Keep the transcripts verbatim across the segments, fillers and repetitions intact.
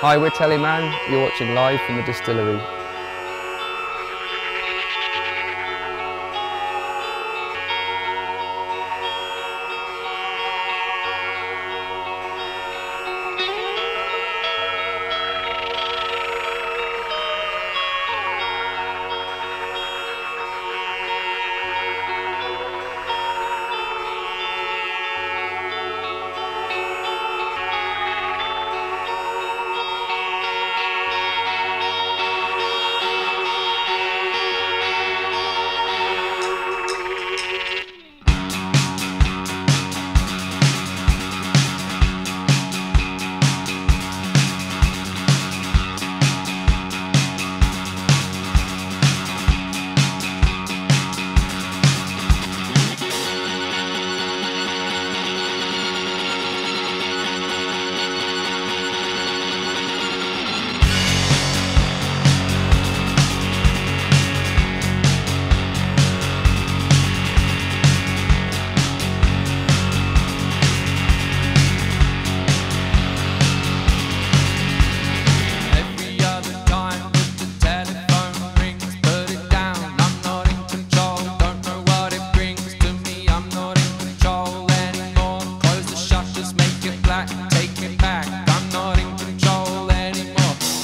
Hi, we're Teleman. You're watching live from the distillery.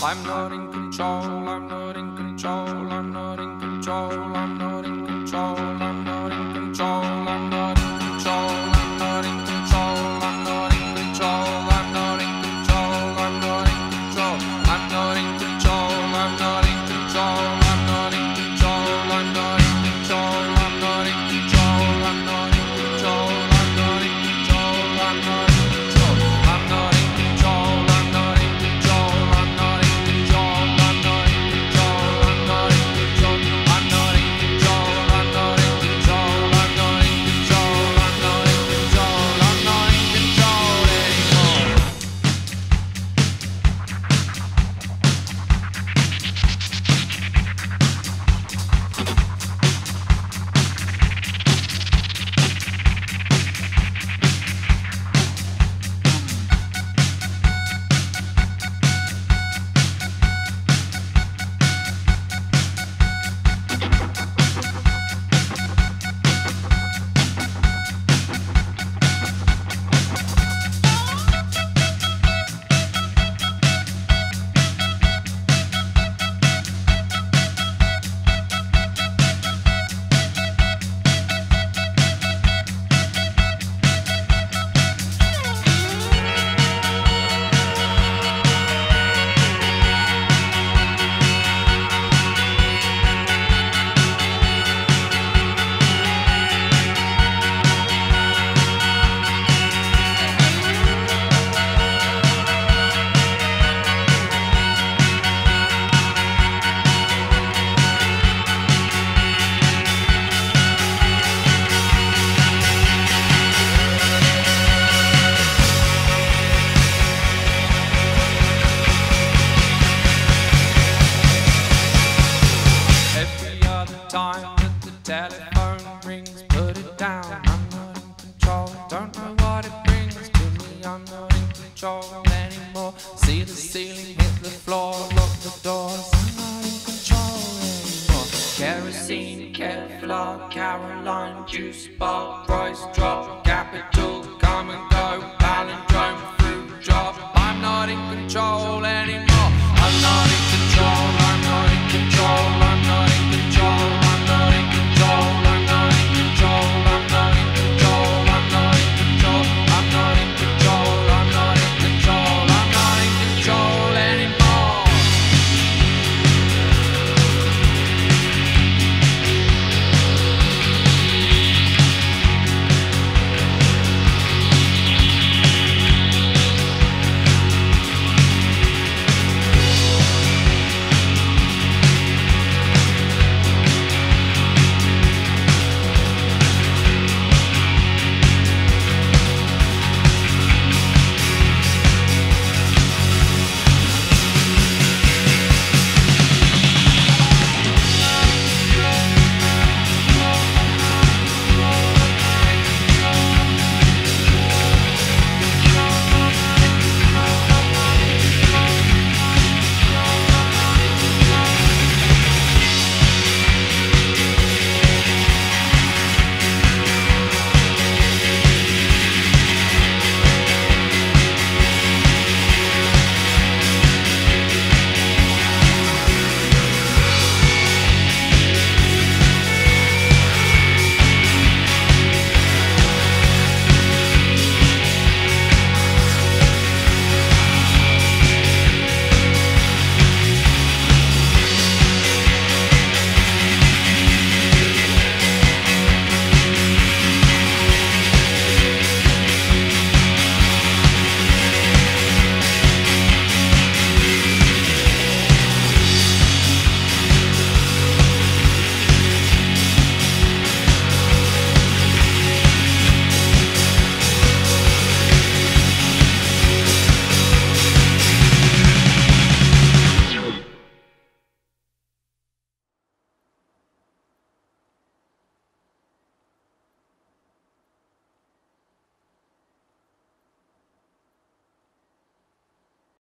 I'm not in control, I'm not in control, I'm not in control, I'm not in control, I'm not in control, I'm not in control, I'm not in control, I'm not in control, I'm not in control, I'm not in control, I'm not in control, I'm not in control, I'm not in control, I'm not in control, I'm not in control, I'm not in control, I'm not in control, I'm not in control, I'm not in control, I'm not in control, I'm not time that the telephone rings, put it down. I'm not in control, don't know what it brings to me. I'm not in control anymore. See the ceiling, hit the floor, lock the doors. I'm not in control anymore. Kerosene, Kevlar, Caroline, juice bar, price drop, capital, come and go, balance.